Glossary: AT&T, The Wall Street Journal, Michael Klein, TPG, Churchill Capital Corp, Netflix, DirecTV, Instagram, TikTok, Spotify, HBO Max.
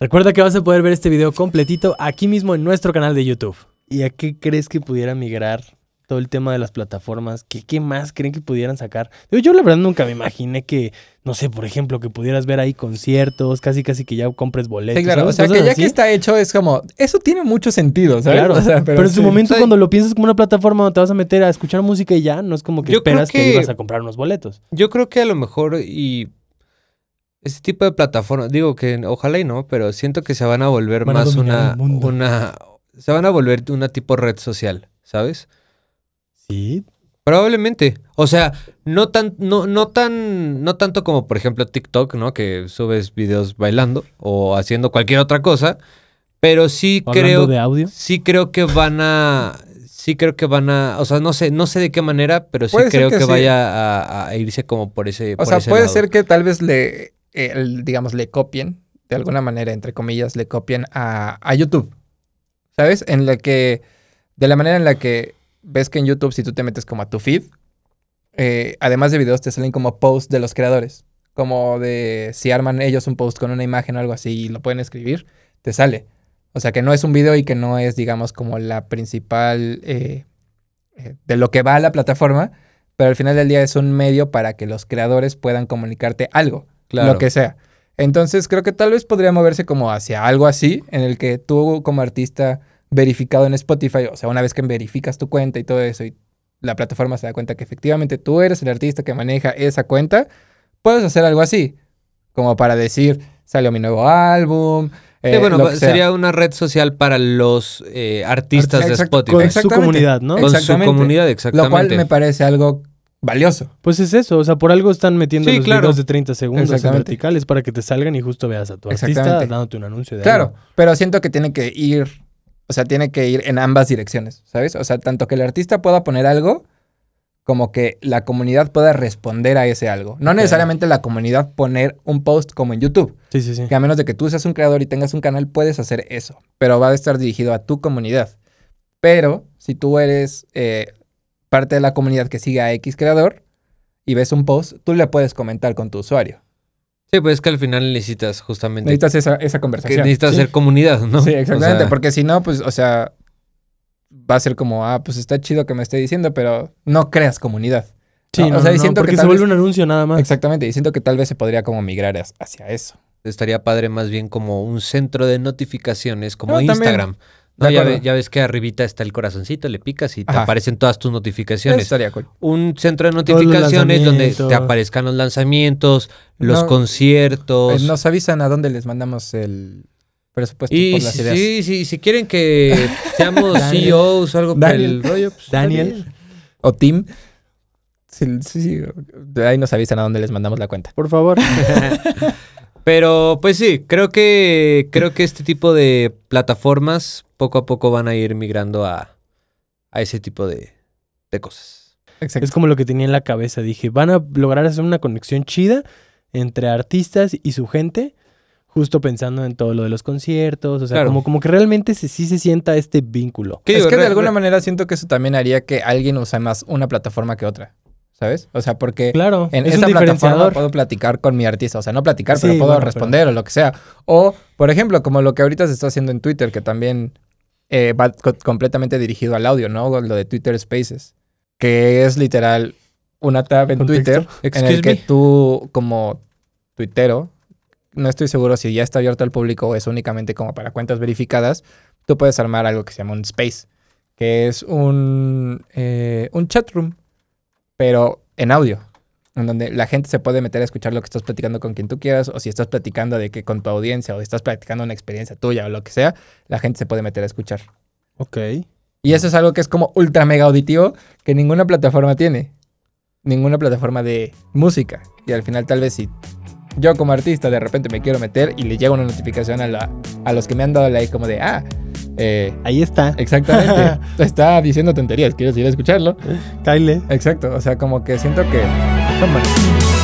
Recuerda que vas a poder ver este video completito aquí mismo en nuestro canal de YouTube. ¿Y a qué crees que pudiera migrar todo el tema de las plataformas? ¿Qué más creen que pudieran sacar? Yo la verdad nunca me imaginé que, no sé, por ejemplo, que pudieras ver ahí conciertos, casi que ya compres boletos. Sí, claro, ¿sabes? O sea, que ya así, que está hecho es como, eso tiene mucho sentido, ¿sabes? Claro, o sea, pero en su momento cuando lo piensas como una plataforma donde te vas a meter a escuchar música y ya, no es como que esperas que ibas a comprar unos boletos. Yo creo que a lo mejor y este tipo de plataformas, digo que ojalá y no, pero siento que se van a volver más se van a volver una tipo red social, ¿sabes? Sí. Probablemente. O sea, no tanto como por ejemplo TikTok, ¿no? Que subes videos bailando o haciendo cualquier otra cosa, pero sí creo de audio. Sí creo que van a, o sea, no sé de qué manera, pero sí creo que vaya a irse como por ese lado. O sea, puede ser que tal vez digamos, le copien, de alguna manera, entre comillas, le copien a YouTube, ¿sabes? En la que, de la manera en la que ves que en YouTube, si tú te metes como a tu feed, además de videos te salen como posts de los creadores, como de si arman ellos un post con una imagen o algo así y lo pueden escribir, te sale. O sea, que no es un video y que no es, digamos, como la principal de lo que va a la plataforma, pero al final del día es un medio para que los creadores puedan comunicarte algo, claro, lo que sea. Entonces, creo que tal vez podría moverse como hacia algo así, en el que tú como artista verificado en Spotify, o sea, una vez que verificas tu cuenta y todo eso, y la plataforma se da cuenta que efectivamente tú eres el artista que maneja esa cuenta, puedes hacer algo así, como para decir, salió mi nuevo álbum. Sí, bueno, sería una red social para los artistas de Spotify. Con su comunidad, ¿no? Con su comunidad, exactamente. Lo cual me parece algo valioso. Pues es eso, o sea, por algo están metiendo los videos de 30 segundos en verticales para que te salgan y justo veas a tu artista dándote un anuncio de algo. Claro, pero siento que tiene que ir, o sea, tiene que ir en ambas direcciones, ¿sabes? O sea, tanto que el artista pueda poner algo como que la comunidad pueda responder a ese algo. No necesariamente la comunidad poner un post como en YouTube. Sí, sí, sí. Que a menos de que tú seas un creador y tengas un canal, puedes hacer eso. Pero va a estar dirigido a tu comunidad. Pero si tú eres parte de la comunidad que sigue a X creador y ves un post, tú le puedes comentar con tu usuario. Sí, pues es que al final necesitas justamente... necesitas esa conversación. Que necesitas hacer comunidad, ¿no? Sí, exactamente. O sea, porque si no, pues, o sea, va a ser como, ah, pues está chido que me esté diciendo, pero no creas comunidad. Sí, no, o sea, no, porque que se vuelve un anuncio nada más. Exactamente, y siento que tal vez se podría como migrar hacia eso. Estaría padre más bien como un centro de notificaciones, como Instagram. ¿No? Ya ves que arribita está el corazoncito, le picas y te aparecen todas tus notificaciones. Estaría cool. Un centro de notificaciones donde te aparezcan los lanzamientos, los conciertos. Nos avisan a dónde les mandamos el... presupuesto y por las ideas. Sí, si quieren que seamos CEOs o algo por el rollo, pues, Daniel o Tim, sí, ahí nos avisan a dónde les mandamos la cuenta, por favor. Pero pues sí, creo que este tipo de plataformas poco a poco van a ir migrando a ese tipo de cosas. Exacto. Es como lo que tenía en la cabeza, dije, van a lograr hacer una conexión chida entre artistas y su gente. Justo pensando en todo lo de los conciertos, o sea, como que realmente sí se sienta este vínculo. Es que de alguna manera siento que eso también haría que alguien use más una plataforma que otra, ¿sabes? O sea, porque en esa plataforma puedo platicar con mi artista, o sea, no platicar, pero puedo responder o lo que sea. O, por ejemplo, como lo que ahorita se está haciendo en Twitter, que también va completamente dirigido al audio, ¿no? Lo de Twitter Spaces, que es literal una tab en Twitter en el que tú, como tuitero, no estoy seguro si ya está abierto al público o es únicamente como para cuentas verificadas, tú puedes armar algo que se llama un space, que es un chat room, pero en audio, en donde la gente se puede meter a escuchar lo que estás platicando con quien tú quieras, o si estás platicando de que con tu audiencia o estás platicando una experiencia tuya o lo que sea, la gente se puede meter a escuchar. Ok. Y eso es algo que es como ultra mega auditivo que ninguna plataforma tiene. Ninguna plataforma de música. Y al final tal vez sí. Yo como artista de repente me quiero meter y le llega una notificación a los que me han dado like como de, ahí está. Exactamente. Está diciendo tonterías, ¿quieres ir a escucharlo? Kyle. Exacto, o sea, como que siento que...